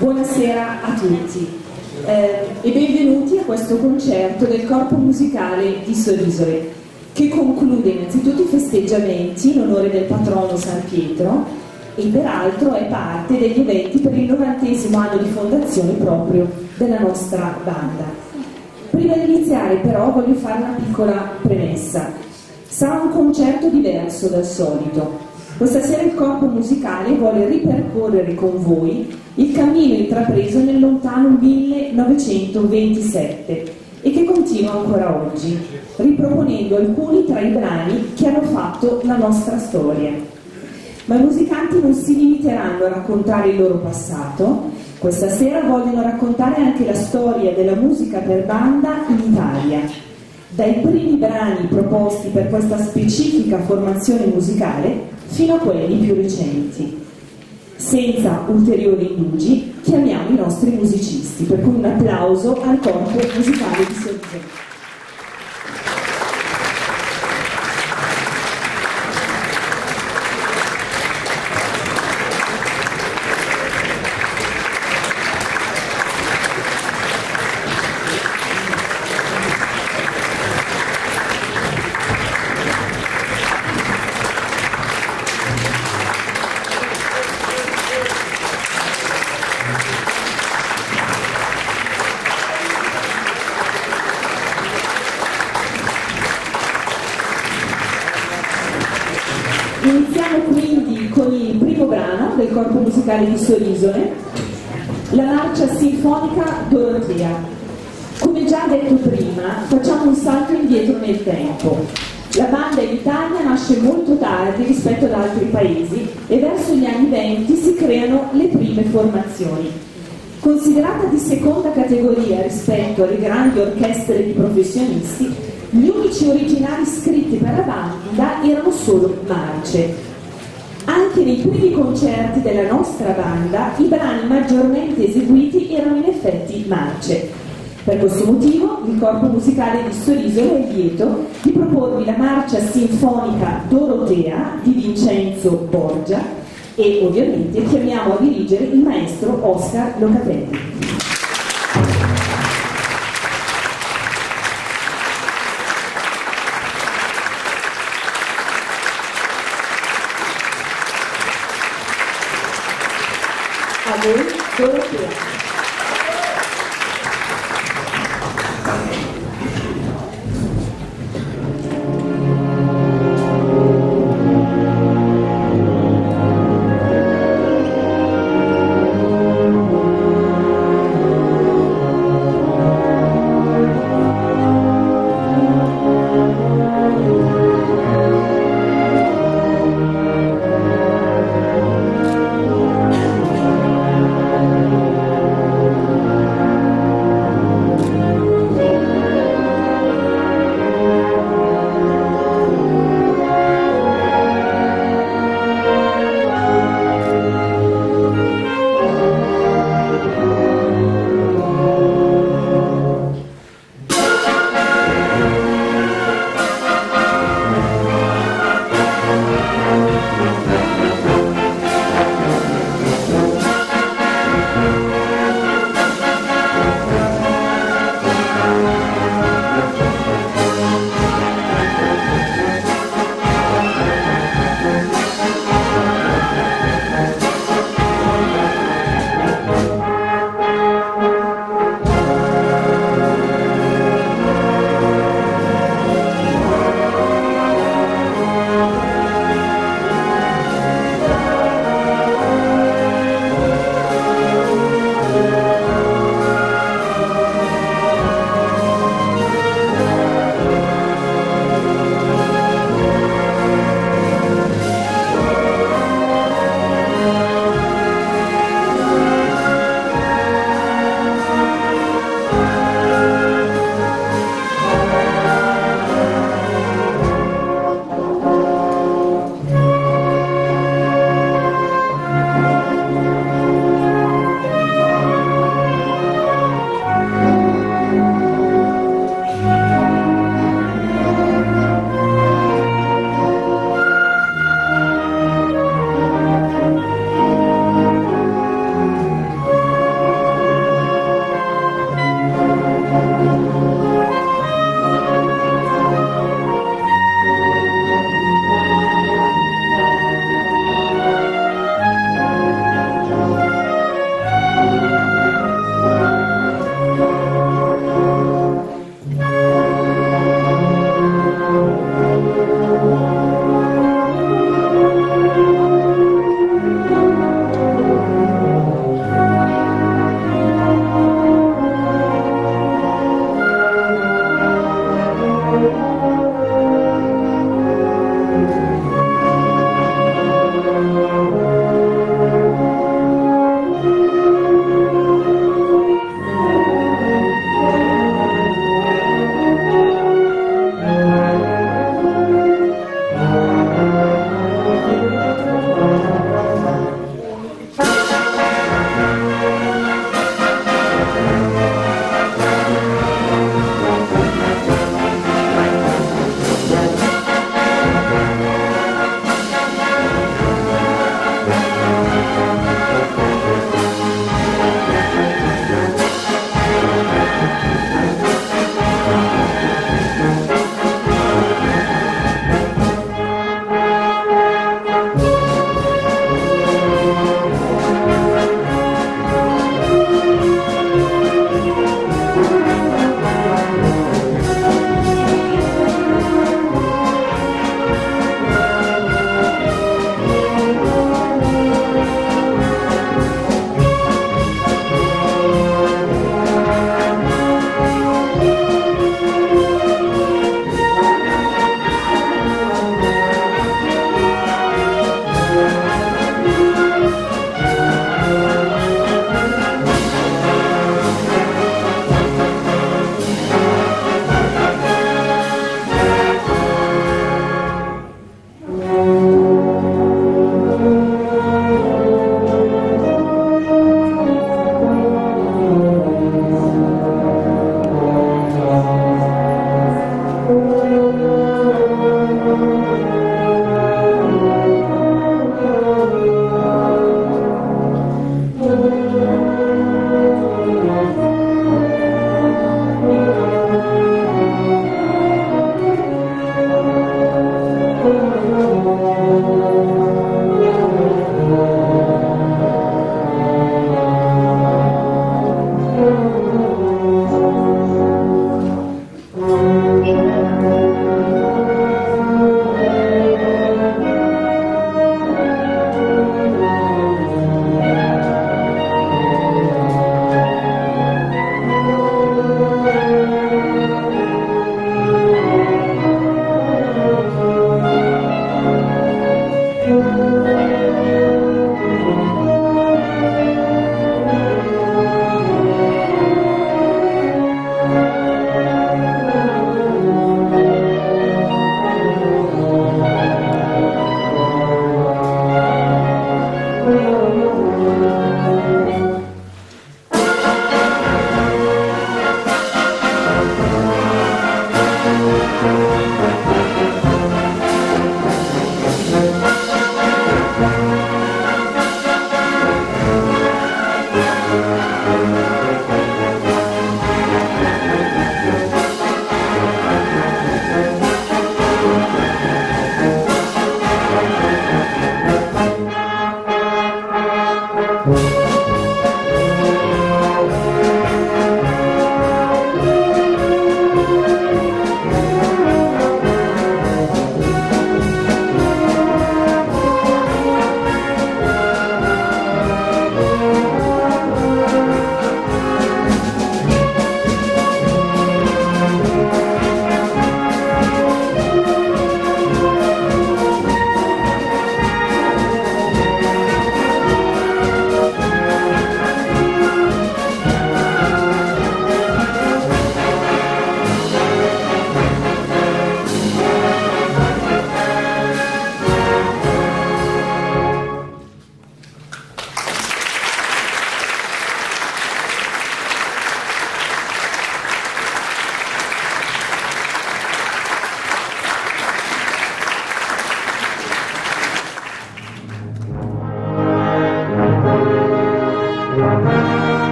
Buonasera a tutti e benvenuti a questo concerto del Corpo Musicale di Sorisole, che conclude innanzitutto i festeggiamenti in onore del patrono San Pietro e peraltro è parte degli eventi per il 90° anno di fondazione proprio della nostra banda. Prima di iniziare però voglio fare una piccola premessa. Sarà un concerto diverso dal solito. Questa sera il Corpo Musicale vuole ripercorrere con voi il cammino intrapreso nel lontano 1927 e che continua ancora oggi, riproponendo alcuni tra i brani che hanno fatto la nostra storia. Ma i musicanti non si limiteranno a raccontare il loro passato, questa sera vogliono raccontare anche la storia della musica per banda in Italia. Dai primi brani proposti per questa specifica formazione musicale fino a quelli più recenti. Senza ulteriori indugi chiamiamo i nostri musicisti, per cui un applauso al Corpo Musicale di Sorisole. Di Sorisole, la Marcia Sinfonica Dorotea. Come già detto prima, facciamo un salto indietro nel tempo. La banda in Italia nasce molto tardi rispetto ad altri paesi e verso gli anni 20 si creano le prime formazioni. Considerata di seconda categoria rispetto alle grandi orchestre di professionisti, gli unici originali scritti per la banda erano solo marce. Anche nei primi concerti della nostra banda i brani maggiormente eseguiti erano in effetti marce. Per questo motivo il Corpo Musicale di Sorisole è lieto di proporvi la Marcia Sinfonica Dorotea di Vincenzo Borgia e ovviamente chiamiamo a dirigere il maestro Oscar Locatelli.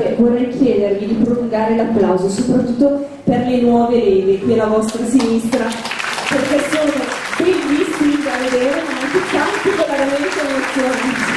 che vorrei chiedervi di prolungare l'applauso, soprattutto per le nuove leve qui alla vostra sinistra, perché sono bellissimi da vedere, ma anche particolarmente emozionanti.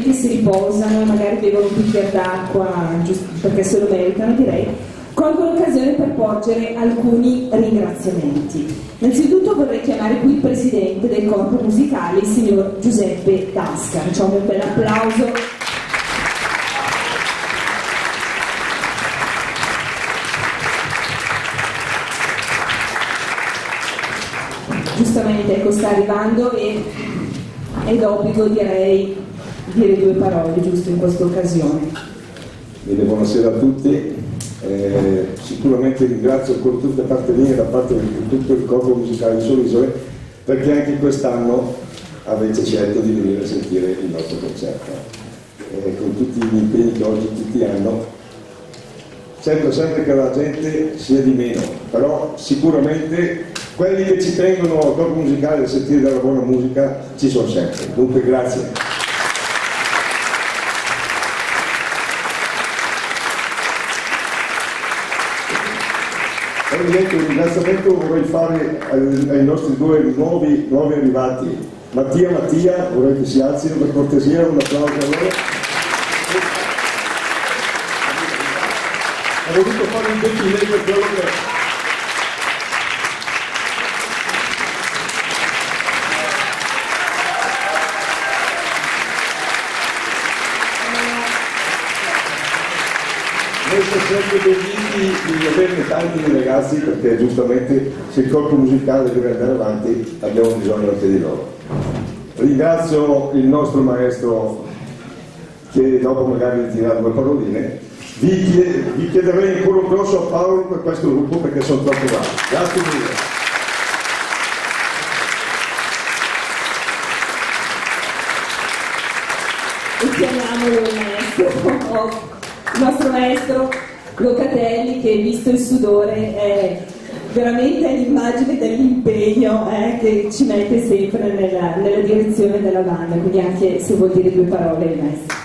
finalmente si riposano, magari bevono un bicchiere d'acqua, giusto perché se lo meritano, direi, colgo l'occasione per porgere alcuni ringraziamenti. Innanzitutto vorrei chiamare qui il presidente del Corpo Musicale, il signor Giuseppe Tasca. Facciamo un bel applauso. Giustamente, ecco, sta arrivando e è d'obbligo, direi, dire due parole giusto in questa occasione. Bene, buonasera a tutti. Sicuramente ringrazio con tutta parte mia e da parte di tutto il Corpo Musicale di Sorisole, perché anche quest'anno avete scelto di venire a sentire il nostro concerto, con tutti gli impegni che oggi tutti hanno. Certo, sempre che la gente sia di meno, però sicuramente quelli che ci tengono al Corpo Musicale a sentire della buona musica ci sono sempre, dunque grazie. Ovviamente un ringraziamento vorrei fare ai nostri due nuovi arrivati, Mattia e Mattia, vorrei che si alzino per cortesia, un applauso a loro. Ho voluto fare un defilé per quello che... Noi siamo sempre convinti di averne tanti di ragazzi, perché giustamente se il Corpo Musicale deve andare avanti abbiamo bisogno anche di loro. Ringrazio il nostro maestro, che dopo magari dirà due paroline. Vi chiederei ancora un grosso a Paolo per questo gruppo, perché sono troppo bravi. Grazie mille. E chiamiamolo il nostro maestro Locatelli, che visto il sudore è veramente l'immagine dell'impegno che ci mette sempre nella direzione della banda, quindi anche se vuol dire due parole il maestro.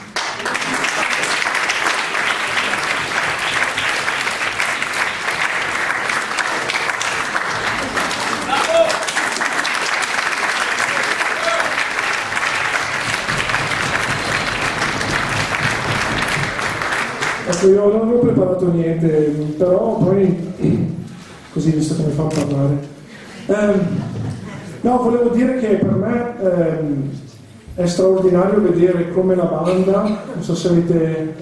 Io non ho preparato niente, però poi così visto che mi fa parlare, no, volevo dire che per me è straordinario vedere come la banda, non so se avete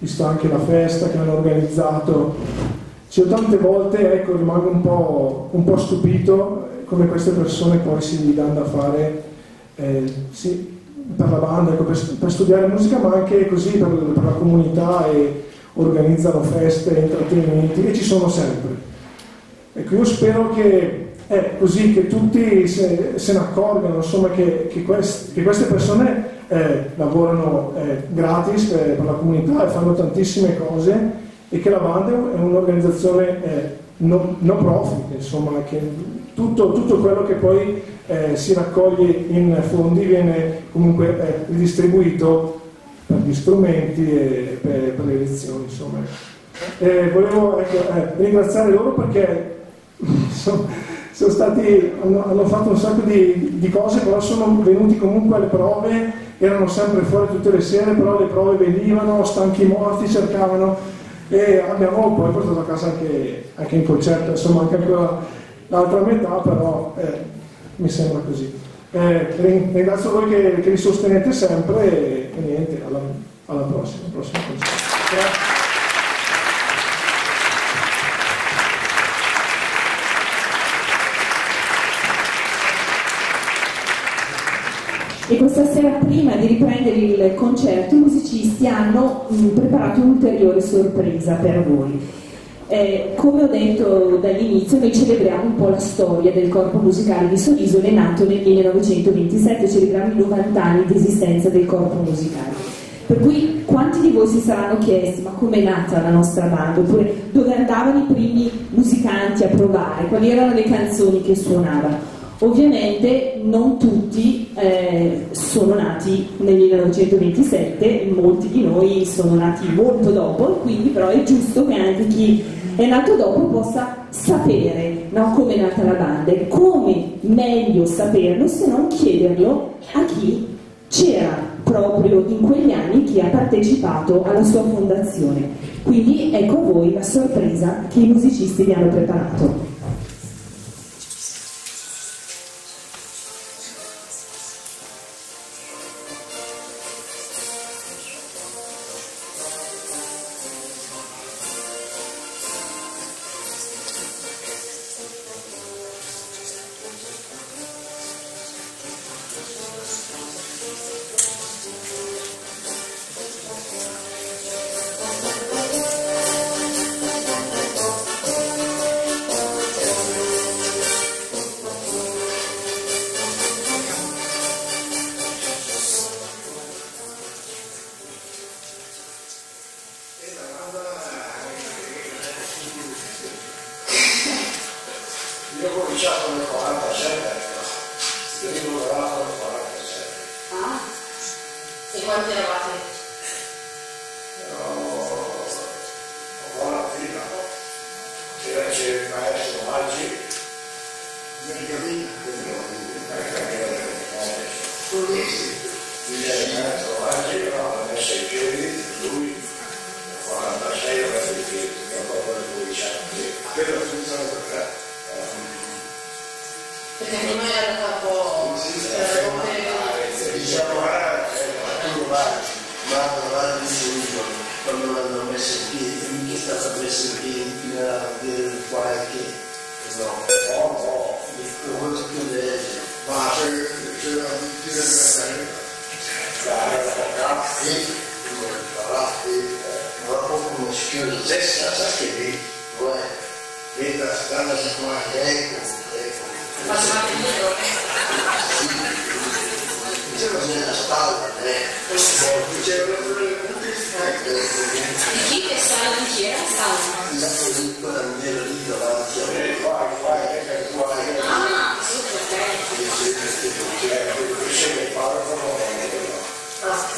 visto anche la festa che hanno organizzato, cioè, tante volte, ecco, rimango un po' stupito come queste persone poi si danno da fare sì, per la banda, ecco, per studiare musica, ma anche così per la comunità, e organizzano feste, intrattenimenti, e ci sono sempre. Ecco, io spero che così, che tutti se ne accorgano, insomma, che queste persone lavorano gratis per la comunità e fanno tantissime cose, e che la banda è un'organizzazione no profit, insomma, che tutto quello che poi si raccoglie in fondi viene comunque ridistribuito per gli strumenti e per le lezioni, insomma. Volevo ringraziare loro, perché hanno fatto un sacco di cose, però sono venuti comunque alle prove, erano sempre fuori tutte le sere, però le prove venivano, stanchi morti, cercavano, e abbiamo poi portato a casa anche in concerto, insomma, anche l'altra metà, però mi sembra così. Ringrazio voi che vi sostenete sempre, e niente, alla prossima concerto. Grazie. E questa sera, prima di riprendere il concerto, i musicisti hanno preparato un'ulteriore sorpresa per voi. Come ho detto dall'inizio, noi celebriamo un po' la storia del Corpo Musicale di Sorisole, nato nel 1927, celebriamo i 90 anni di esistenza del Corpo Musicale. Per cui quanti di voi si saranno chiesti ma com'è nata la nostra banda, oppure dove andavano i primi musicanti a provare, quali erano le canzoni che suonavano? Ovviamente non tutti sono nati nel 1927, molti di noi sono nati molto dopo, quindi però è giusto che anche chi è nato dopo possa sapere, no, come è nata la banda, e come meglio saperlo se non chiederlo a chi c'era proprio in quegli anni chi ha partecipato alla sua fondazione. Quindi ecco a voi la sorpresa che i musicisti vi hanno preparato.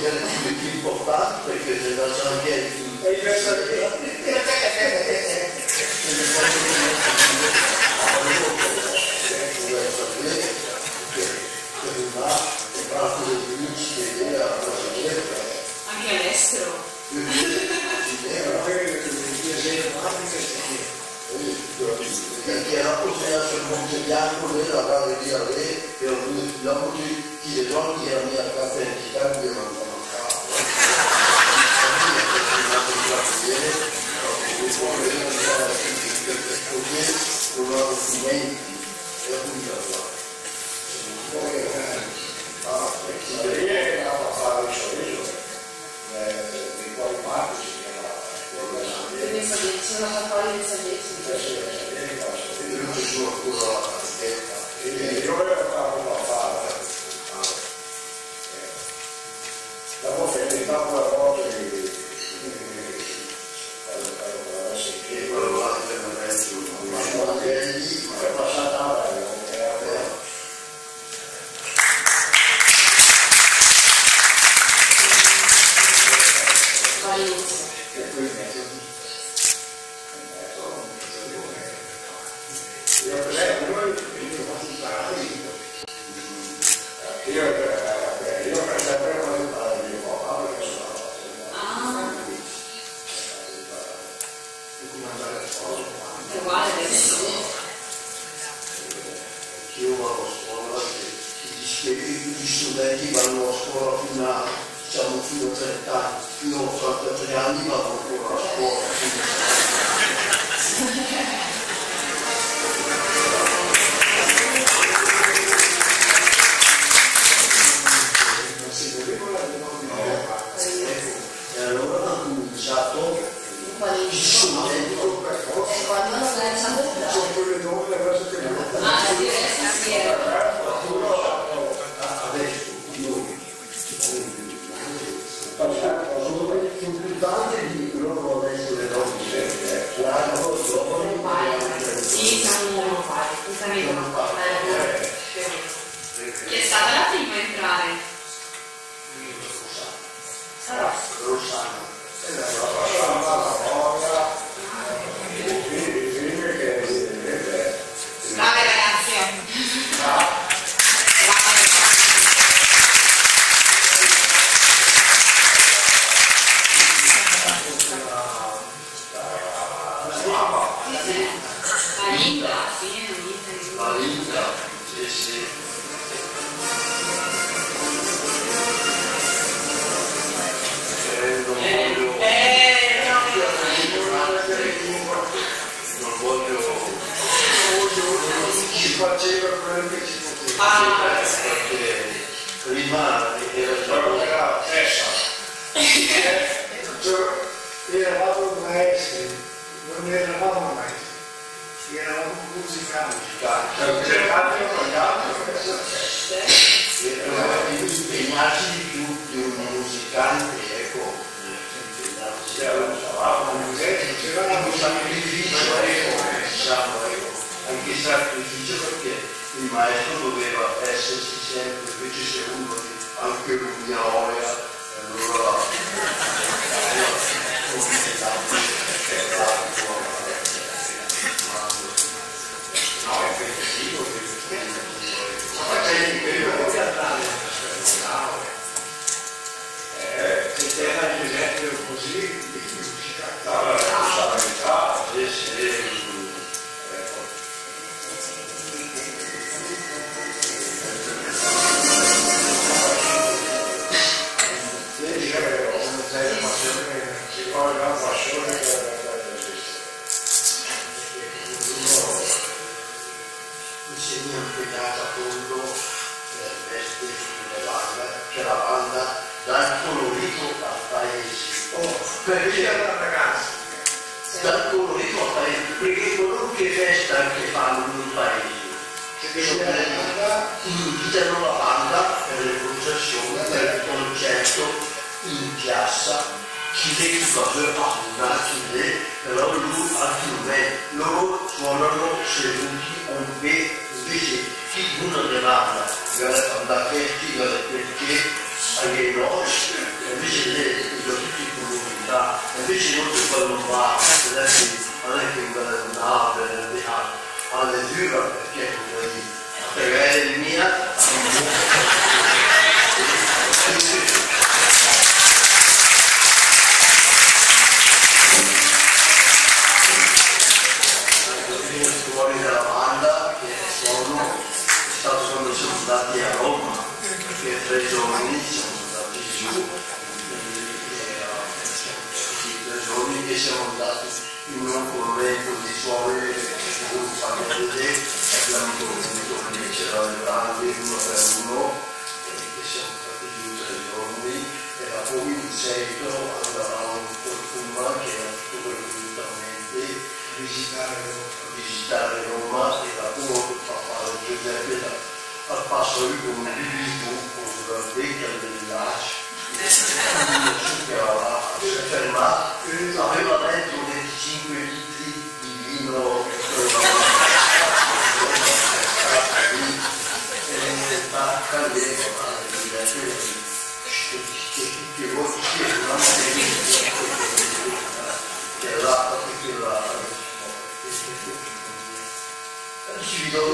Grazie. là è fatto del principe che era la Serena. Anche all'estero? Ginevra, perché l'Unione Germanica che era appoggiata sul Monte Bianco, lei la valle di Arlè, erano 2 chilometri, chi le donne era mia carta d'identità, mi mandavano a capo. Perché è mia, tre giorni, siamo andati giù, tre giorni che siamo andati in un convento di suore che non fanno vedere, abbiamo dormito perché c'era le tante uno per uno, e siamo stati giù tre giorni, e da poi in seguito andavamo col Puma che era tutto gratuitamente visitare Roma, e da poi papà Giuseppe al passo di un buco da vecchia del laccio, che aveva fermato, aveva detto 25 litri di vino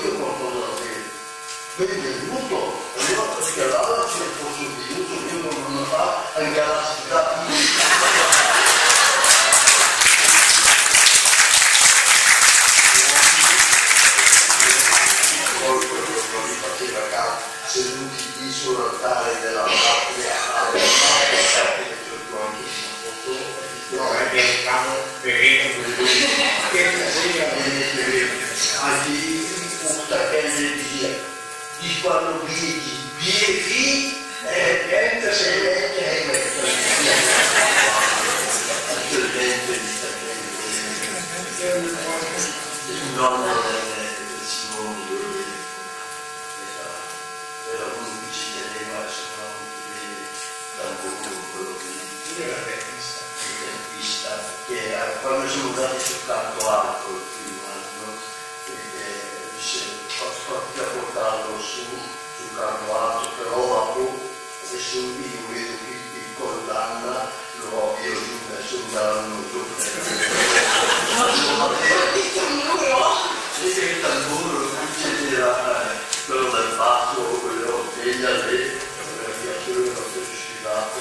che che benvenuto, allora perché allora c'è il posto di uso, io non lo fa anche alla città. Poi quello che faceva accanto, seduti lì sull'altare della patria, anche di quando vedi viechi e gente se vede e mette la gente di il nonno del Simone era uno che ci teneva tanto con quello che era tempista, che era quando sono andati sul canto alto il primo anno perché ti ha portato sul campo alto, però adesso io vedo che il condanna lo io giù adesso andavano giù e tamburo c'era quello del fatto, quello degli allegri perché io non sono scivato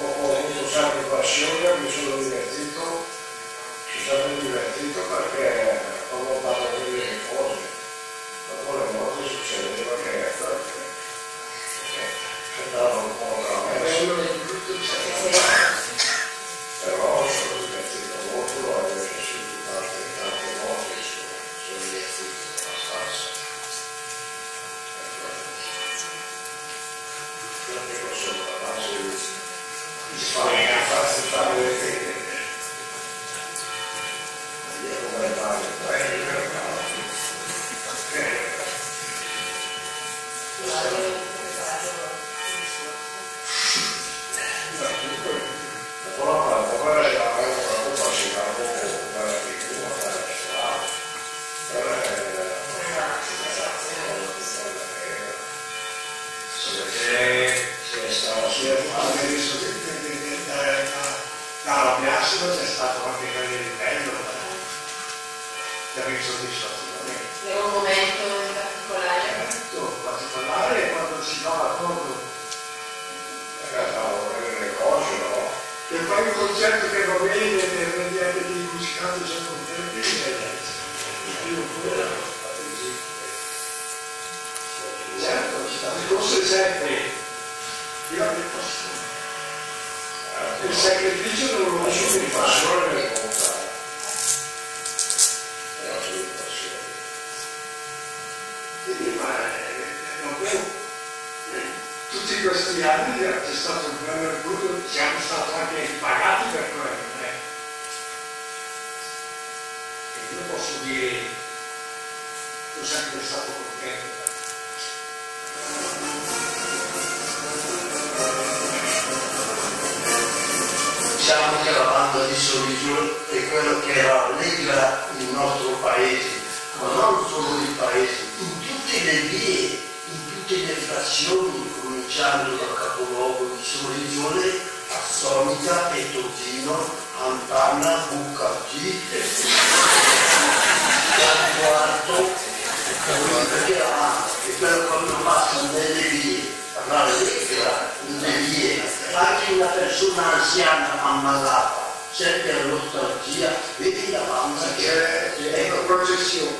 ho avuto sempre passione, mi sono divertito. Mi sono divertito perché ho fatto delle cose, dopo le volte succedeva che andava un po' tra me, però sono divertito molto, l'ho piaciuto tante volte, sono divertito abbastanza. Perché sono capace di fare le cose. C'è per nostalgia, vedi la banda che è una processione,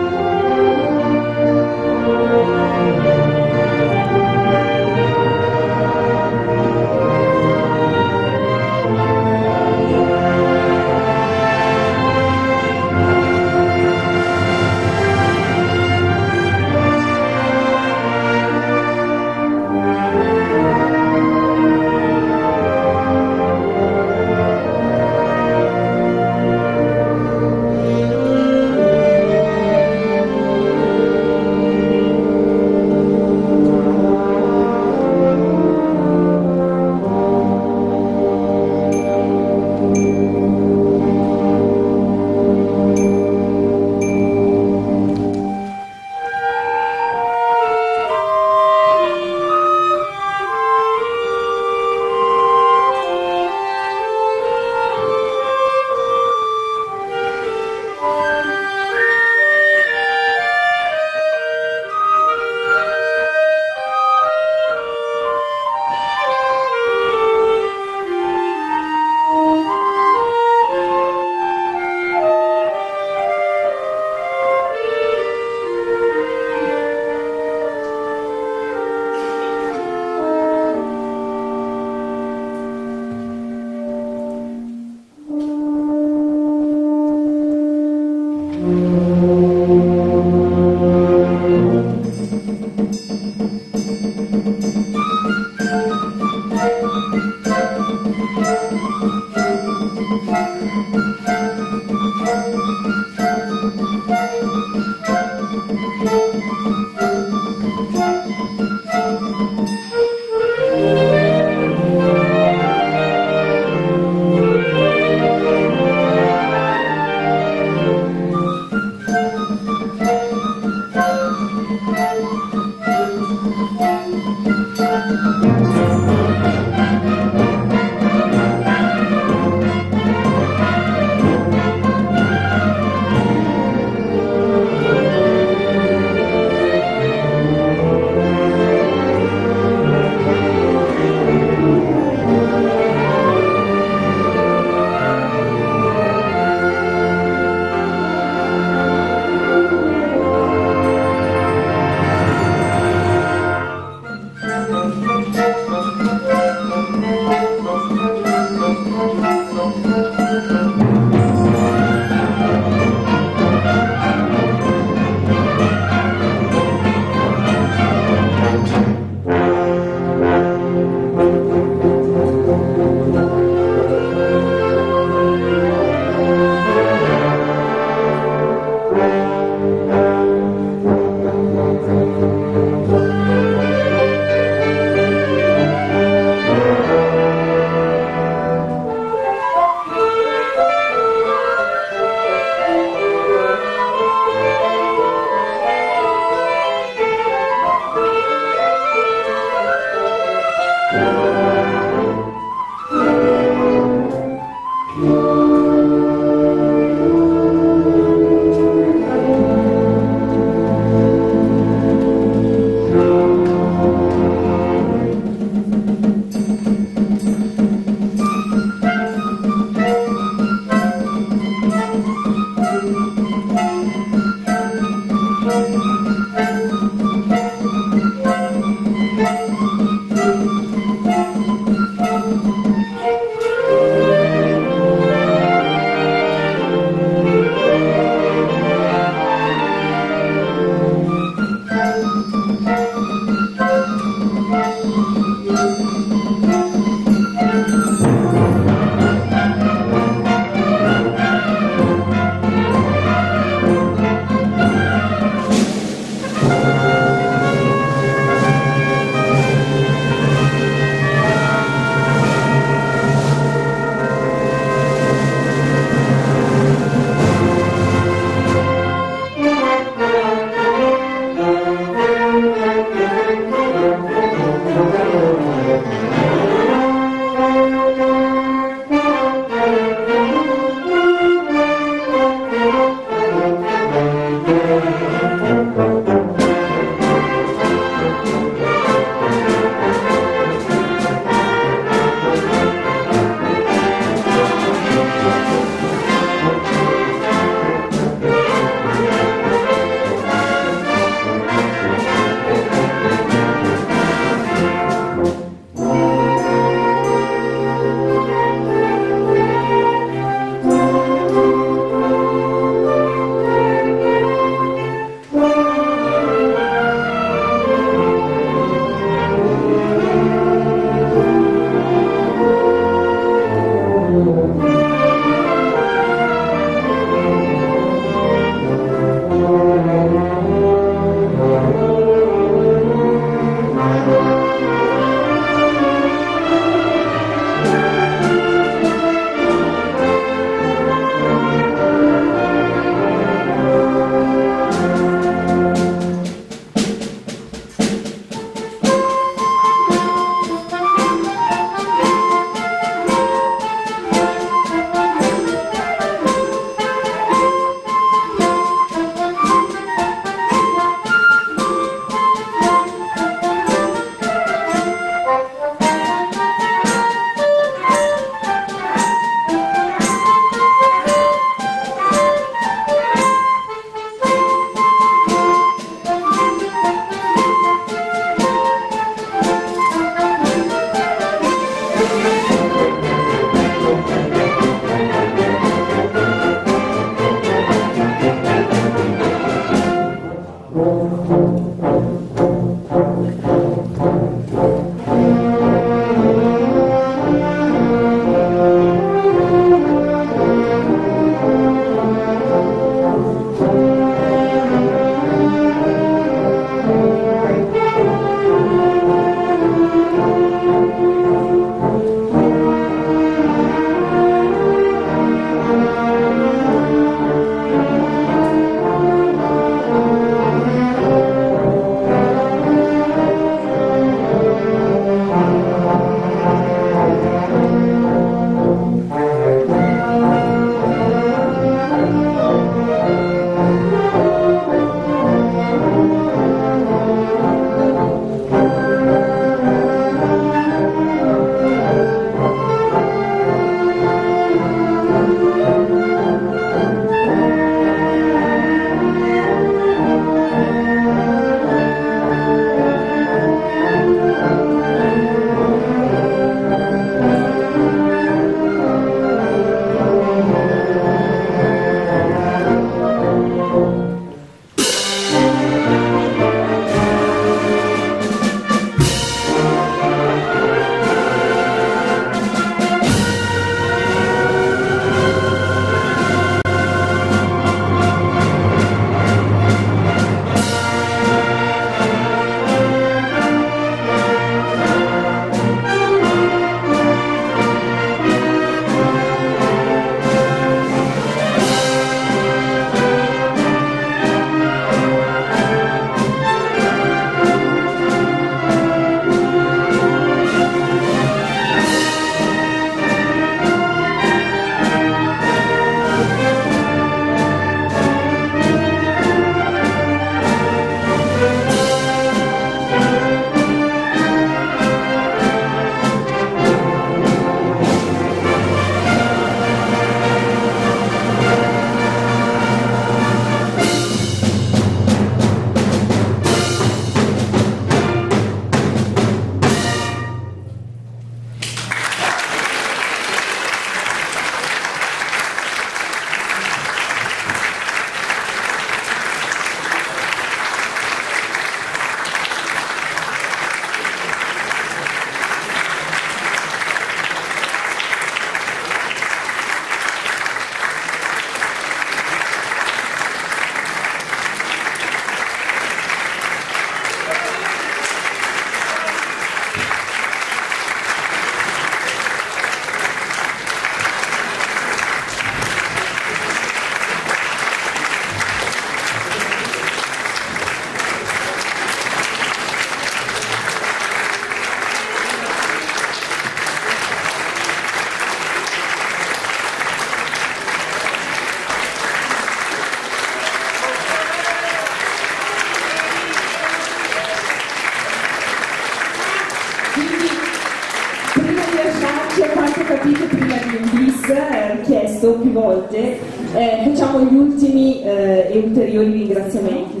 richiesto più volte, facciamo gli ultimi e ulteriori ringraziamenti,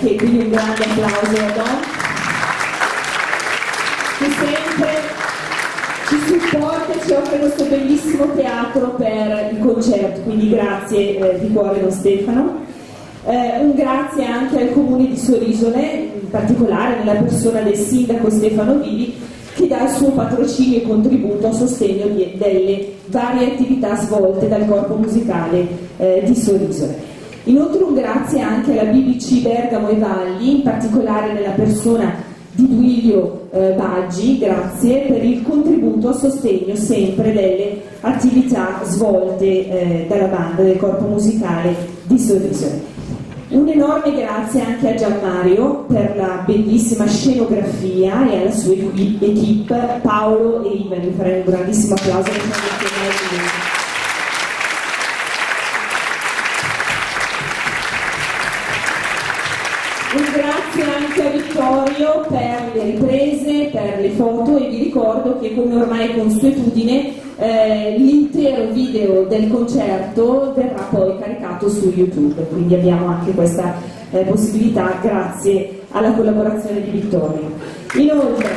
che quindi un grande applauso a Don, che sempre ci supporta e ci offre questo bellissimo teatro per il concerto, quindi grazie di cuore Don Stefano. Un grazie anche al comune di Sorisole, in particolare nella persona del sindaco Stefano Vivi, che dà il suo patrocinio e contributo a sostegno delle varie attività svolte dal Corpo Musicale di Sorisole. Inoltre un grazie anche alla BBC Bergamo e Valli, in particolare nella persona di Duilio Baggi, grazie per il contributo a sostegno sempre delle attività svolte dalla banda del Corpo Musicale di Sorisole. Un enorme grazie anche a Gian Mario per la bellissima scenografia e alla sua equipe, Paolo e Ivan, vi farei un grandissimo applauso. Un grazie anche a Vittorio per le riprese, per le foto, e vi ricordo che, come ormai consuetudine, l'intero video del concerto verrà poi caricato su YouTube, quindi abbiamo anche questa possibilità grazie alla collaborazione di Vittorio. Inoltre,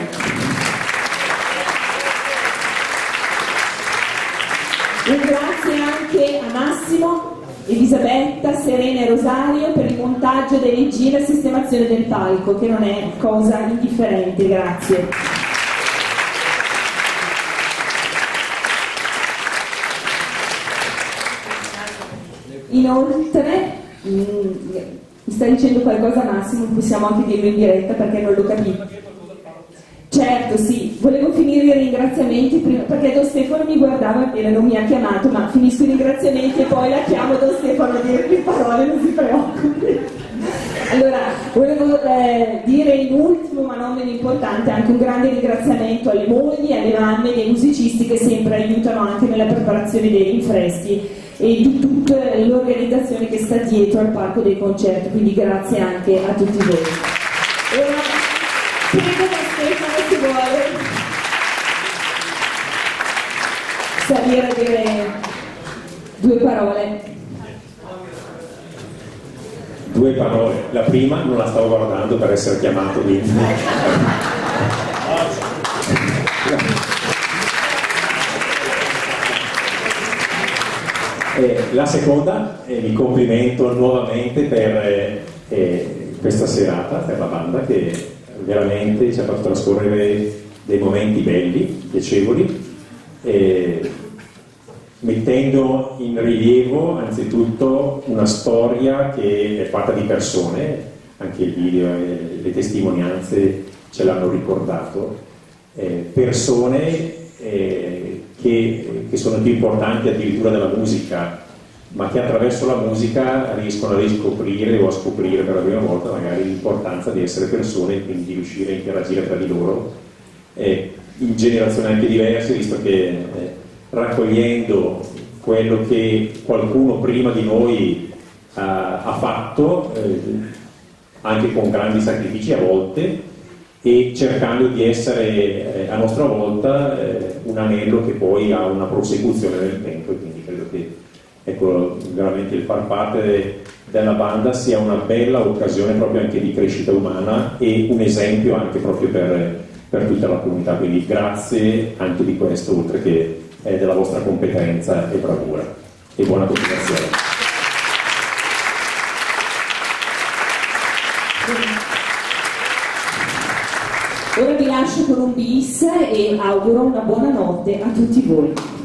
un grazie anche a Massimo, Elisabetta, Serena e Rosario per il montaggio dei regie e la sistemazione del palco, che non è cosa indifferente, grazie. Inoltre, mi sta dicendo qualcosa Massimo, possiamo anche dirlo in diretta perché non lo capivo. Certo, sì, volevo finire i ringraziamenti prima, perché Don Stefano mi guardava e non mi ha chiamato, ma finisco i ringraziamenti e poi la chiamo Don Stefano a dire più parole, non si preoccupi. Allora, volevo dire in ultimo, ma non meno importante, anche un grande ringraziamento alle mogli, alle mamme, ai musicisti che sempre aiutano anche nella preparazione dei rinfreschi e di tutta l'organizzazione che sta dietro al palco dei concerti, quindi grazie anche a tutti voi. E ora prego da Stefano, se vuole salire a dire due parole. Due parole, la prima non la stavo guardando per essere chiamato, quindi la seconda, vi complimento nuovamente per questa serata, per la banda che veramente ci ha fatto trascorrere dei momenti belli, piacevoli, mettendo in rilievo anzitutto una storia che è fatta di persone, anche il video e le testimonianze ce l'hanno ricordato, persone che sono più importanti addirittura della musica, ma che attraverso la musica riescono a riscoprire o a scoprire per la prima volta magari l'importanza di essere persone e quindi di riuscire a interagire tra di loro in generazioni anche diverse, visto che raccogliendo quello che qualcuno prima di noi ha fatto, anche con grandi sacrifici a volte, e cercando di essere a nostra volta un anello che poi ha una prosecuzione nel tempo, e quindi credo che ecco, veramente il far parte della banda sia una bella occasione proprio anche di crescita umana e un esempio anche proprio per tutta la comunità, quindi grazie anche di questo, oltre che della vostra competenza e bravura, e buona continuazione. Ora vi lascio con un bis e auguro una buona notte a tutti voi.